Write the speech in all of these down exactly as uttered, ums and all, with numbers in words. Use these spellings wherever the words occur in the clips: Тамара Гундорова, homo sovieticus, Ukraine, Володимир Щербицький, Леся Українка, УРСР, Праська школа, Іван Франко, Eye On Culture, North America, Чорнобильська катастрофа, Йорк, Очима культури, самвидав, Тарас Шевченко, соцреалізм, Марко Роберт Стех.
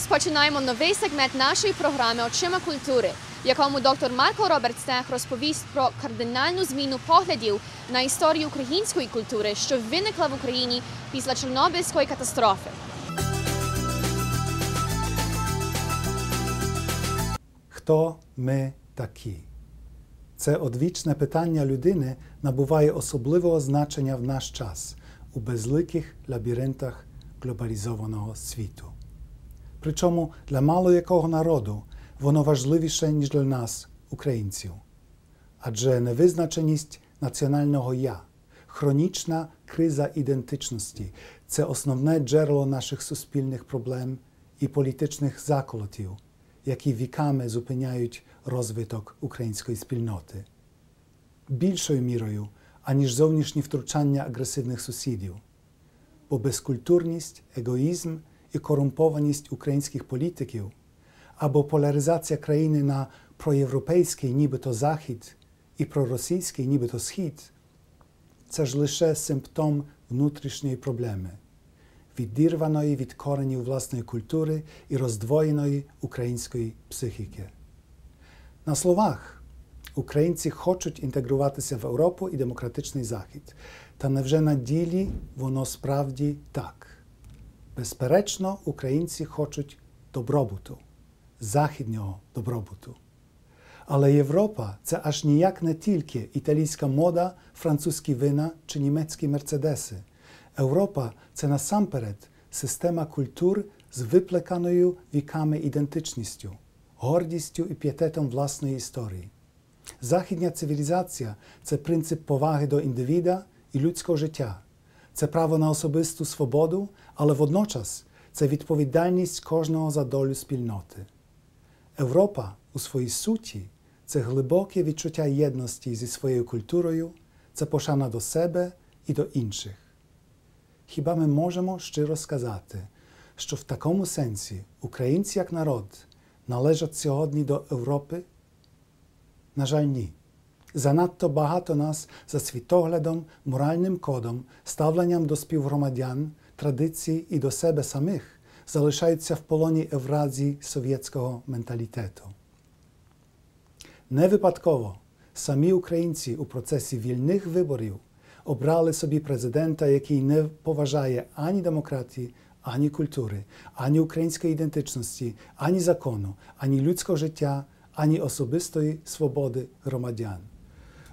Розпочинаємо новий сегмент нашої програми «Очима культури», в якому доктор Марко Роберт Стех розповість про кардинальну зміну поглядів на історію української культури, що виникла в Україні після Чорнобильської катастрофи. Хто ми такі? Це одвічне питання людини набуває особливого значення в наш час у безликих лабіринтах глобалізованого світу. Причому для мало якого народу воно важливіше, ніж для нас, українців. Адже невизначеність національного «я», хронічна криза ідентичності – це основне джерело наших суспільних проблем і політичних заколотів, які віками зупиняють розвиток української спільноти. Більшою мірою, аніж зовнішні втручання агресивних сусідів. Бо безкультурність, егоїзм і корумпованість українських політиків або поляризація країни на проєвропейський нібито захід і проросійський нібито схід – це ж лише симптом внутрішньої проблеми, відірваної від коренів власної культури і роздвоєної української психіки. На словах, українці хочуть інтегруватися в Європу і демократичний Захід. Та невже на ділі воно справді так? Безперечно, українці хочуть добробуту, західнього добробуту. Але Європа – це аж ніяк не тільки італійська мода, французькі вина чи німецькі мерседеси. Європа – це насамперед система культур з виплеканою віками ідентичністю, гордістю і піететом власної історії. Західня цивілізація – це принцип поваги до індивіда і людського життя. Це право на особисту свободу, але водночас це відповідальність кожного за долю спільноти. Європа у своїй суті – це глибоке відчуття єдності зі своєю культурою, це пошана до себе і до інших. Хіба ми можемо щиро сказати, що в такому сенсі українці як народ належать сьогодні до Європи? На жаль, ні. Занадто багато нас за світоглядом, моральним кодом, ставленням до співгромадян, традицій і до себе самих залишаються в полоні евразії совєтського менталітету. Не випадково самі українці у процесі вільних виборів обрали собі президента, який не поважає ані демократії, ані культури, ані української ідентичності, ані закону, ані людського життя, ані особистої свободи громадян.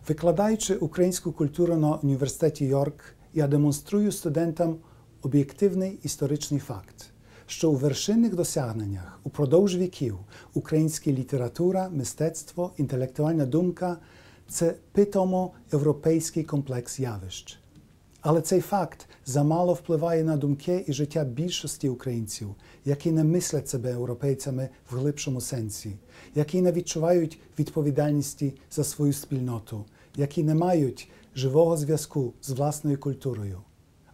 Викладаючи українську культуру на університеті Йорк, я демонструю студентам об'єктивний історичний факт, що у вершинних досягненнях упродовж віків українська література, мистецтво, інтелектуальна думка – це питомо європейський комплекс явищ. Але цей факт замало впливає на думки і життя більшості українців, які не мислять себе європейцями в глибшому сенсі, які не відчувають відповідальності за свою спільноту, які не мають живого зв'язку з власною культурою.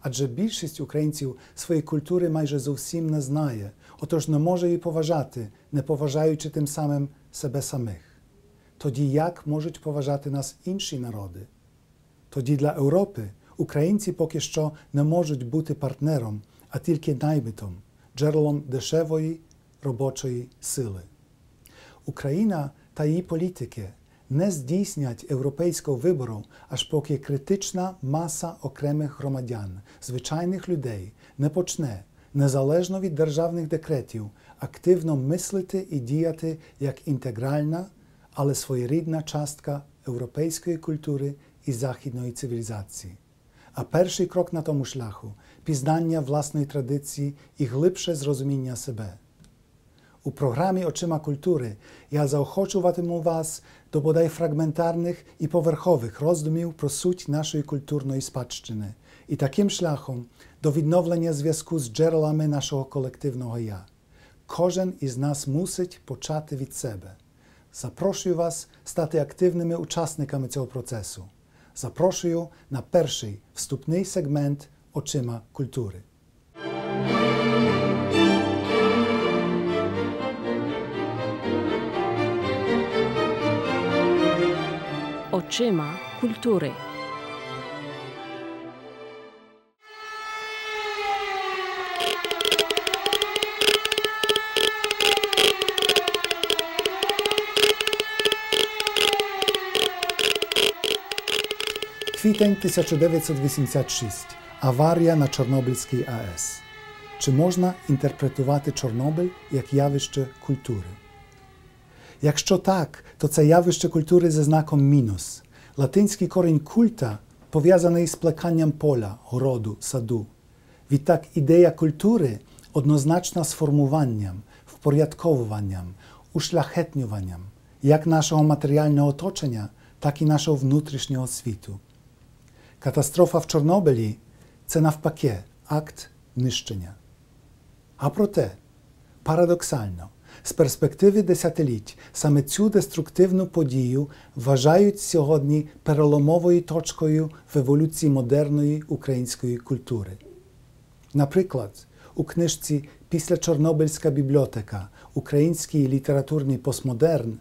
Адже більшість українців своєї культури майже зовсім не знає, отож не може її поважати, не поважаючи тим самим себе самих. Тоді як можуть поважати нас інші народи? Тоді для Європи українці поки що не можуть бути партнером, а тільки наймитом, джерелом дешевої робочої сили. Україна та її політики не здійснять європейського вибору, аж поки критична маса окремих громадян, звичайних людей не почне, незалежно від державних декретів, активно мислити і діяти як інтегральна, але своєрідна частка європейської культури і західної цивілізації. А перший крок на тому шляху – пізнання власної традиції і глибше зрозуміння себе. У програмі «Очима культури» я заохочуватиму вас до бодай фрагментарних і поверхових роздумів про суть нашої культурної спадщини і таким шляхом до відновлення зв'язку з джерелами нашого колективного «Я». Кожен із нас мусить почати від себе. Запрошую вас стати активними учасниками цього процесу. Запрошую на перший вступний сегмент «Очима культури». «Очима культури». Квітень тисяча дев'ятсот вісімдесят шостий. Аварія на Чорнобильській АЕС. Чи можна інтерпретувати Чорнобиль як явище культури? Якщо так, то це явище культури зі знаком мінус. Латинський корінь культа пов'язаний з плеканням поля, городу, саду. Відтак ідея культури однозначна з формуванням, впорядковуванням, ушляхетнюванням як нашого матеріального оточення, так і нашого внутрішнього світу. Катастрофа в Чорнобилі – це навпаки акт нищення. А проте, парадоксально, з перспективи десятиліть саме цю деструктивну подію вважають сьогодні переломовою точкою в еволюції модерної української культури. Наприклад, у книжці «Післячорнобильська бібліотека. Український літературний постмодерн»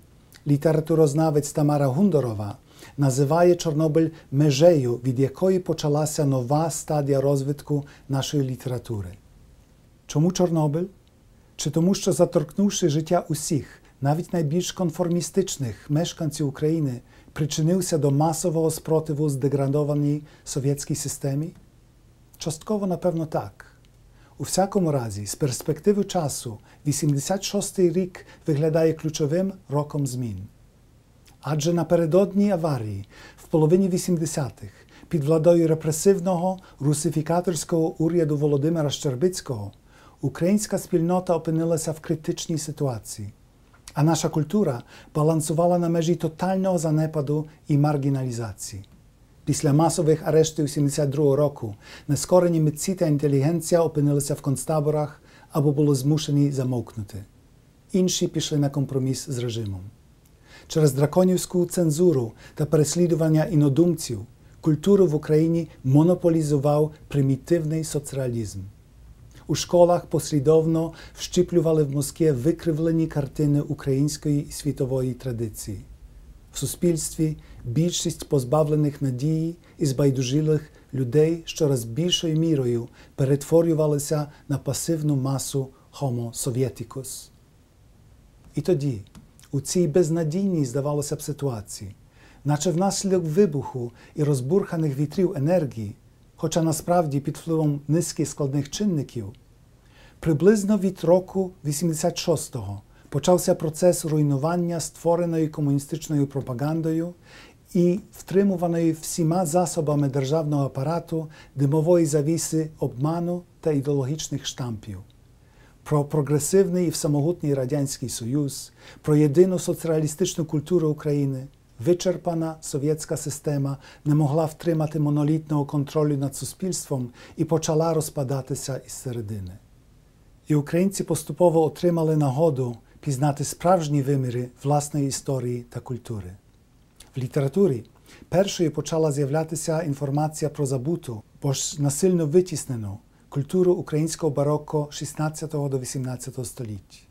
літературознавець Тамара Гундорова називає Чорнобиль межею, від якої почалася нова стадія розвитку нашої літератури. Чому Чорнобиль? Чи тому, що заторкнувши життя усіх, навіть найбільш конформістичних мешканців України, причинився до масового спротиву здеградованій совєтській системі? Частково, напевно, так. У всякому разі, з перспективи часу, вісімдесят шостий рік виглядає ключовим роком змін. Адже напередодні аварії, в половині вісімдесятих, під владою репресивного русифікаторського уряду Володимира Щербицького, українська спільнота опинилася в критичній ситуації, а наша культура балансувала на межі тотального занепаду і маргіналізації. Після масових арештів сімдесят другого року нескорені митці та інтелігенція опинилися в концтаборах або були змушені замовкнути. Інші пішли на компроміс з режимом. Через драконівську цензуру та переслідування інодумців культуру в Україні монополізував примітивний соцреалізм. У школах послідовно вщіплювали в мозки викривлені картини української і світової традиції. В суспільстві більшість позбавлених надії і збайдужілих людей щораз більшою мірою перетворювалися на пасивну масу homo sovieticus. І тоді, у цій безнадійній, здавалося б, ситуації, наче внаслідок вибуху і розбурханих вітрів енергії, хоча насправді під впливом низки складних чинників, приблизно від року вісімдесят шостого почався процес руйнування створеної комуністичною пропагандою і втримуваної всіма засобами державного апарату димової завіси обману та ідеологічних штампів. Про прогресивний і всемогутній Радянський Союз, про єдину соцреалістичну культуру України вичерпана совєтська система не могла втримати монолітного контролю над суспільством і почала розпадатися із середини. І українці поступово отримали нагоду пізнати справжні виміри власної історії та культури. В літературі першою почала з'являтися інформація про забуту, бо ж насильно витіснену, культуру українського бароко шістнадцятого до вісімнадцятого століть.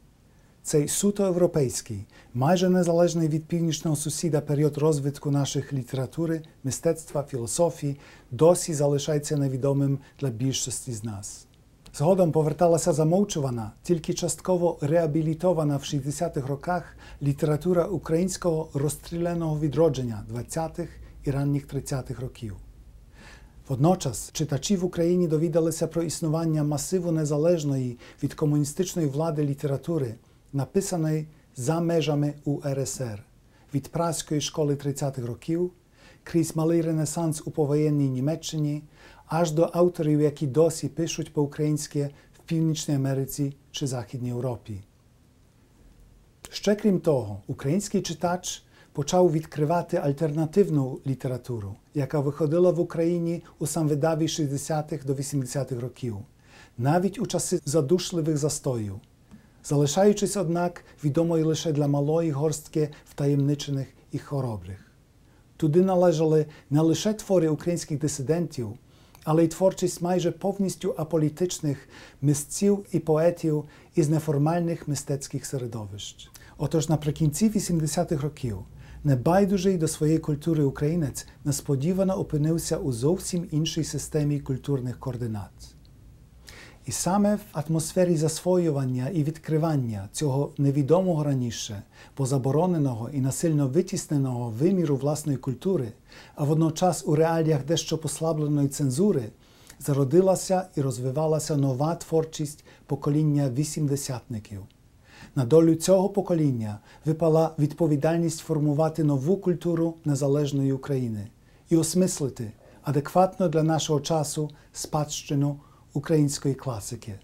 Цей суто європейський, майже незалежний від північного сусіда період розвитку наших літератури, мистецтва, філософії досі залишається невідомим для більшості з нас. Згодом поверталася замовчувана, тільки частково реабілітована в шістдесятих роках література українського розстріляного відродження двадцятих і ранніх тридцятих років. Водночас читачі в Україні довідалися про існування масиву незалежної від комуністичної влади літератури, написаної за межами УРСР, від Праської школи тридцятих років, крізь малий ренесанс у повоєнній Німеччині, аж до авторів, які досі пишуть по-українськи в Північній Америці чи Західній Європі. Ще крім того, український читач почав відкривати альтернативну літературу, яка виходила в Україні у самвидаві шістдесятих до вісімдесятих років, навіть у часи задушливих застоїв, залишаючись, однак, відомою лише для малої горстки втаємничених і хоробрих. Туди належали не лише твори українських дисидентів, але й творчість майже повністю аполітичних мисців і поетів із неформальних мистецьких середовищ. Отож, наприкінці вісімдесятих років небайдужий до своєї культури українець несподівано опинився у зовсім іншій системі культурних координат. І саме в атмосфері засвоювання і відкривання цього невідомого раніше, позабороненого і насильно витісненого виміру власної культури, а водночас у реаліях дещо послабленої цензури, зародилася і розвивалася нова творчість покоління вісімдесятників. На долю цього покоління випала відповідальність формувати нову культуру незалежної України і осмислити адекватно для нашого часу спадщину української класики.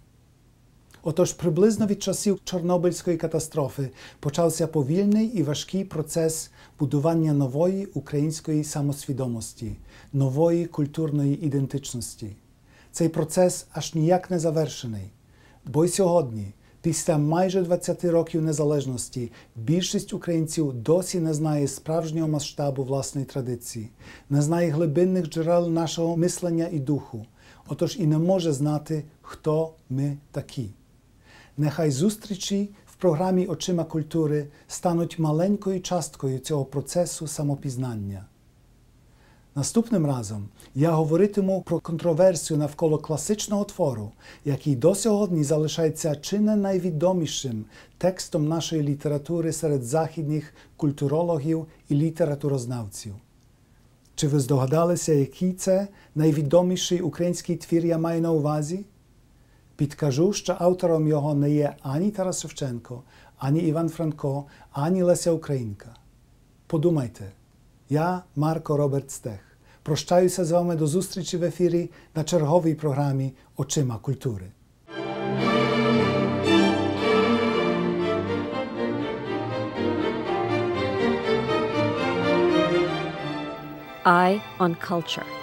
Отож, приблизно від часів Чорнобильської катастрофи почався повільний і важкий процес будування нової української самосвідомості, нової культурної ідентичності. Цей процес аж ніяк не завершений, бо й сьогодні, після майже двадцяти років незалежності, більшість українців досі не знає справжнього масштабу власної традиції, не знає глибинних джерел нашого мислення і духу, отож і не може знати, хто ми такі. Нехай зустрічі в програмі «Очима культури» стануть маленькою часткою цього процесу самопізнання. Наступним разом я говоритиму про контроверсію навколо класичного твору, який до сьогодні залишається чи не найвідомішим текстом нашої літератури серед західних культурологів і літературознавців. Чи ви здогадалися, який це найвідоміший український твір я маю на увазі? Підкажу, що автором його не є ані Тарас Шевченко, ані Іван Франко, ані Леся Українка. Подумайте. Я, Марко Роберт Стех, прощаюся з вами до зустрічі в ефірі на черговій програмі «Очима культури». Eye on Culture.